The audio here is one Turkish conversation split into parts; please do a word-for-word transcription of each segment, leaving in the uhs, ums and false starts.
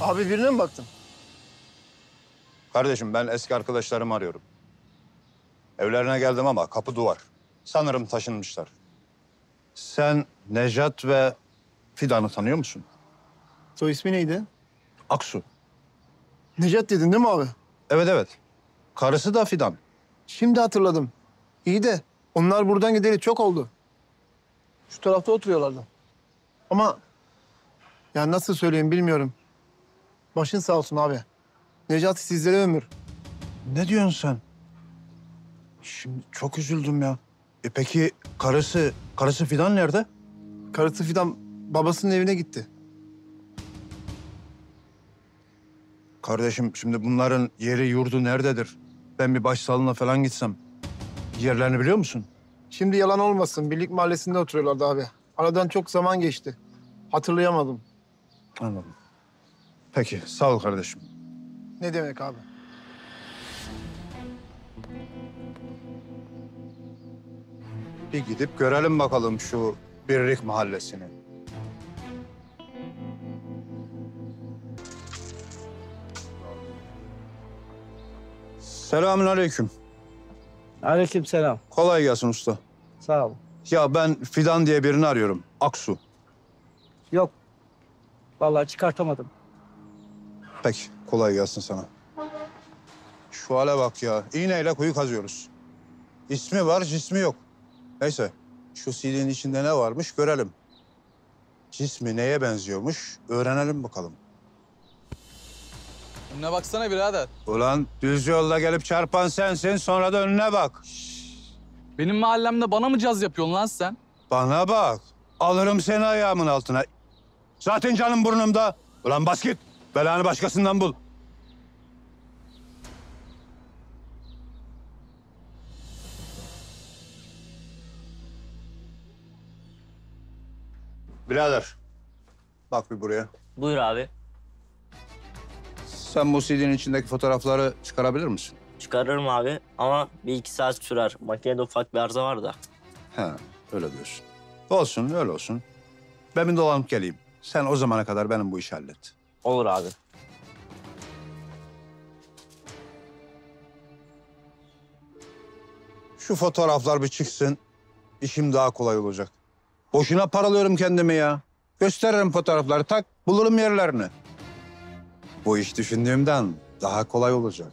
Abi birine mi baktın? Kardeşim ben eski arkadaşlarımı arıyorum. Evlerine geldim ama kapı duvar. Sanırım taşınmışlar. Sen Nejat ve Fidan'ı tanıyor musun? O ismi neydi? Aksu. Nejat dedin değil mi abi? Evet evet. Karısı da Fidan. Şimdi hatırladım. İyi de onlar buradan gideli çok oldu. Şu tarafta oturuyorlardı. Ama ya nasıl söyleyeyim bilmiyorum. Başın sağ olsun abi. Necati sizlere ömür. Ne diyorsun sen? Şimdi çok üzüldüm ya. E peki karısı, karısı Fidan nerede? Karısı Fidan babasının evine gitti. Kardeşim şimdi bunların yeri yurdu nerededir? Ben bir başsağlığına falan gitsem yerlerini biliyor musun? Şimdi yalan olmasın. Birlik mahallesinde oturuyorlardı abi. Aradan çok zaman geçti. Hatırlayamadım. Anladım. Peki sağ ol kardeşim. Ne demek abi? Bir gidip görelim bakalım şu Birlik mahallesini. Selamünaleyküm. Aleykümselam. Kolay gelsin usta. Sağ ol. Ya ben Fidan diye birini arıyorum. Aksu. Yok. Vallahi çıkartamadım. Peki. Kolay gelsin sana. Şu hale bak ya. İğneyle kuyu kazıyoruz. İsmi var, cismi yok. Neyse. Şu C D'nin içinde ne varmış görelim. Cismi neye benziyormuş öğrenelim bakalım. Önüne baksana birader. Ulan düz yolda gelip çarpan sensin, sonra da önüne bak. Şişt. Benim mahallemde bana mı caz yapıyorsun lan sen? Bana bak. Alırım seni ayağımın altına. Zaten canım burnumda. Ulan bas git. Belanı başkasından bul. Birader. Bak bir buraya. Buyur abi. Sen bu C D'nin içindeki fotoğrafları çıkarabilir misin? Çıkarırım abi ama bir iki saat sürer. Makinede ufak bir arıza var da. He, öyle diyorsun. Olsun, öyle olsun. Ben bir dolanıp geleyim. Sen o zamana kadar benim bu işi hallet. Olur abi. Şu fotoğraflar bir çıksın. İşim daha kolay olacak. Boşuna paralıyorum kendimi ya. Gösteririm fotoğrafları tak, bulurum yerlerini. Bu iş düşündüğümden daha kolay olacak.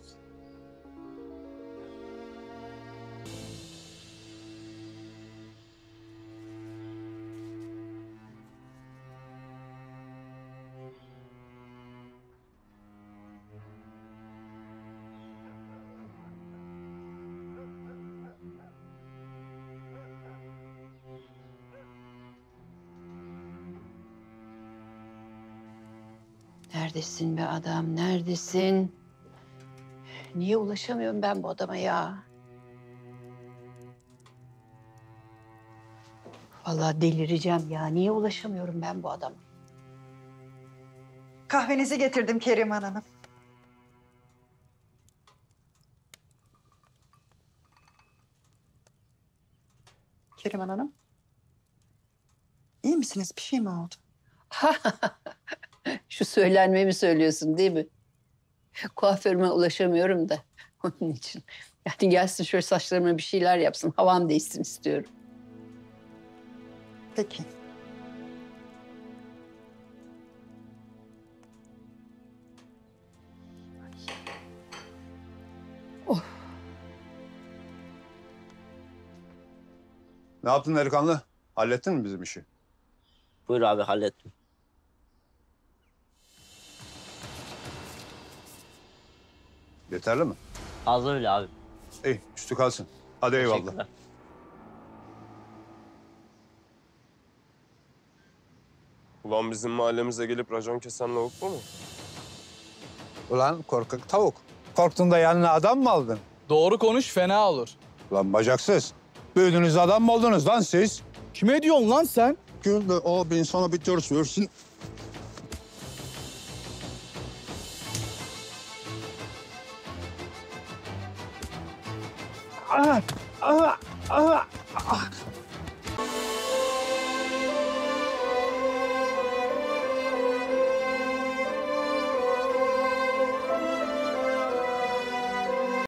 Neredesin be adam, neredesin? Niye ulaşamıyorum ben bu adama ya? Vallahi delireceğim ya, niye ulaşamıyorum ben bu adama? Kahvenizi getirdim Keriman Hanım. Keriman Hanım, iyi misiniz? Bir şey mi oldu? Şu söylenmemi söylüyorsun değil mi? Kuaförüme ulaşamıyorum da onun için. Yani gelsin şöyle saçlarıma bir şeyler yapsın, havam değişsin istiyorum. Peki. Oh. Ne yaptın Erkanlı? Hallettin mi bizim işi? Buyur abi, hallettim. Yeterli mi? Az öyle abi. İyi, üstü kalsın. Hadi eyvallah. Ulan bizim mahallemize gelip racon kesen lavuk bu mu? Ulan korkak tavuk. Korktun da yanına adam mı aldın? Doğru konuş, fena olur. Ulan bacaksız. Büyüdünüz adam mı oldunuz lan siz? Kime diyorsun lan sen? Gül de o bir insana bitiyoruz, görsün. Ah, ah, ah, ah.